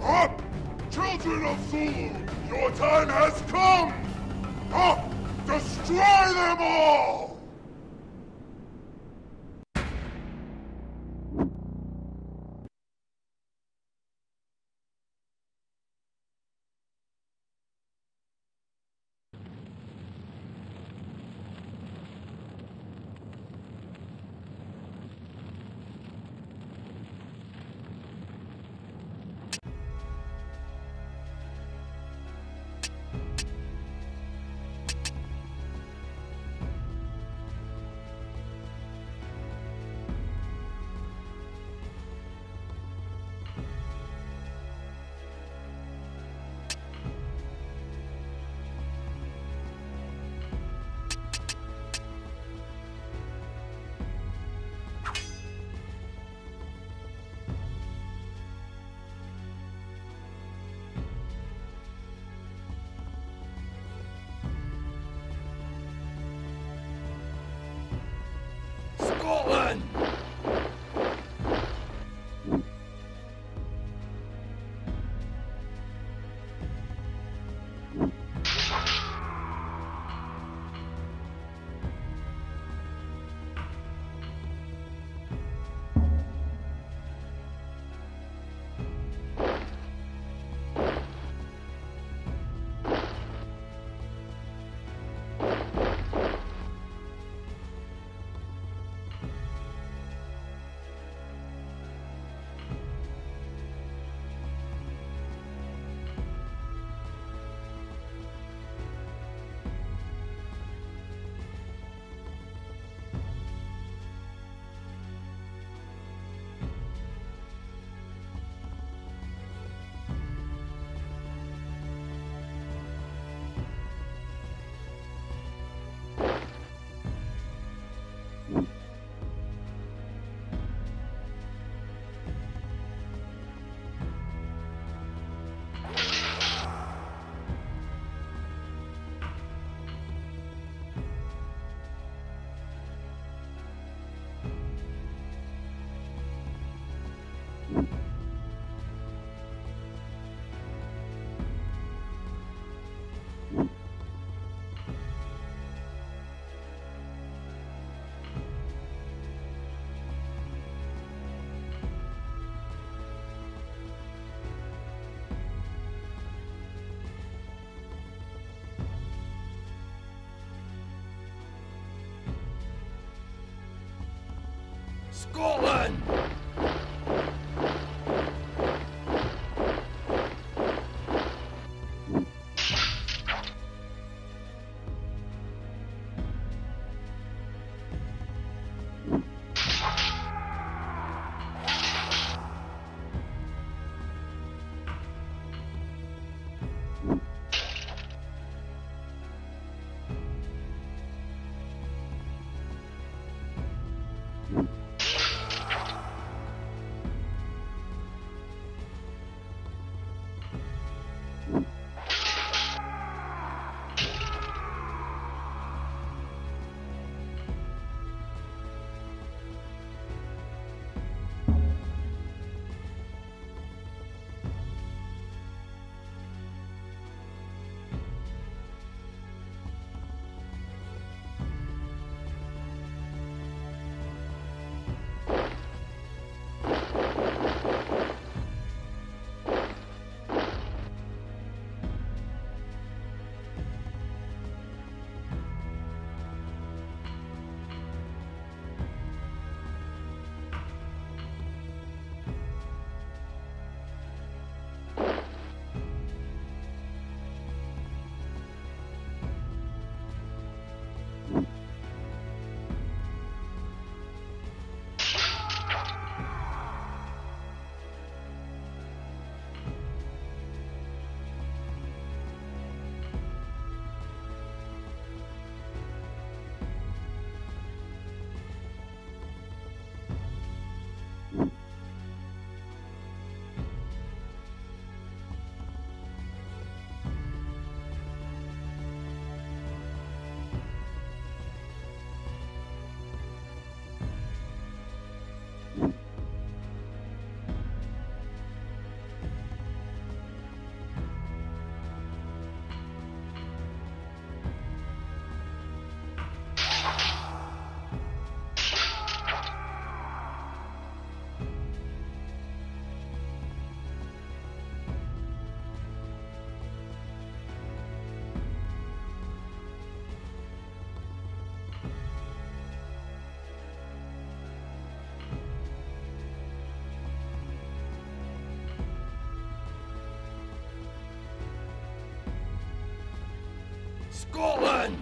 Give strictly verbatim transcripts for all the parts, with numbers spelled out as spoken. Up, children of Zulu, your time has come. Up, destroy them all. Scotland! Scotland!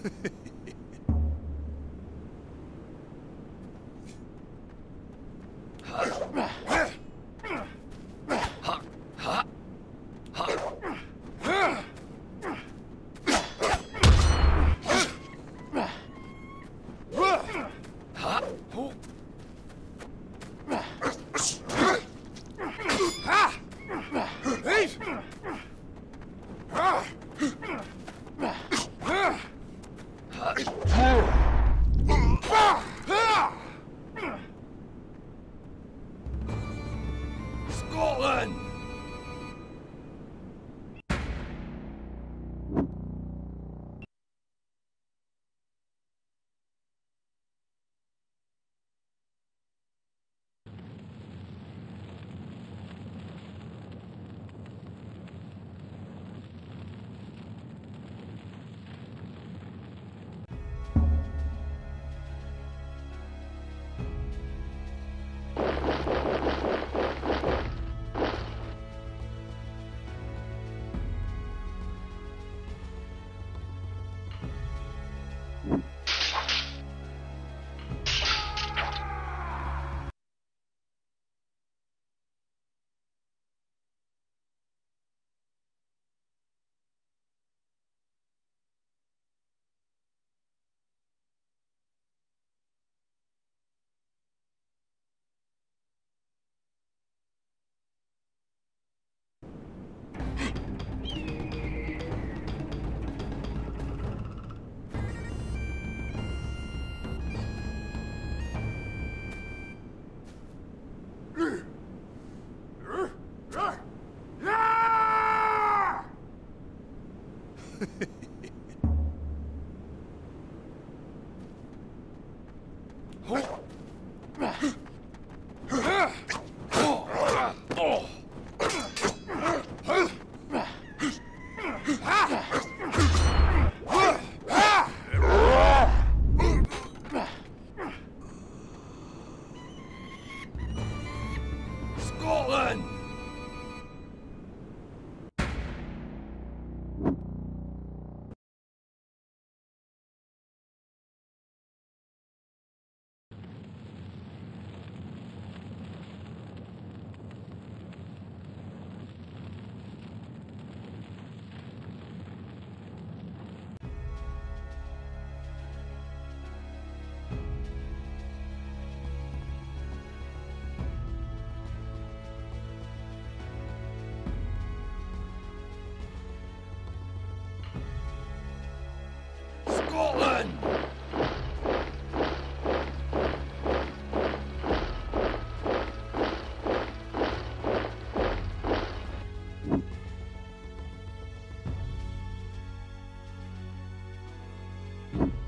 You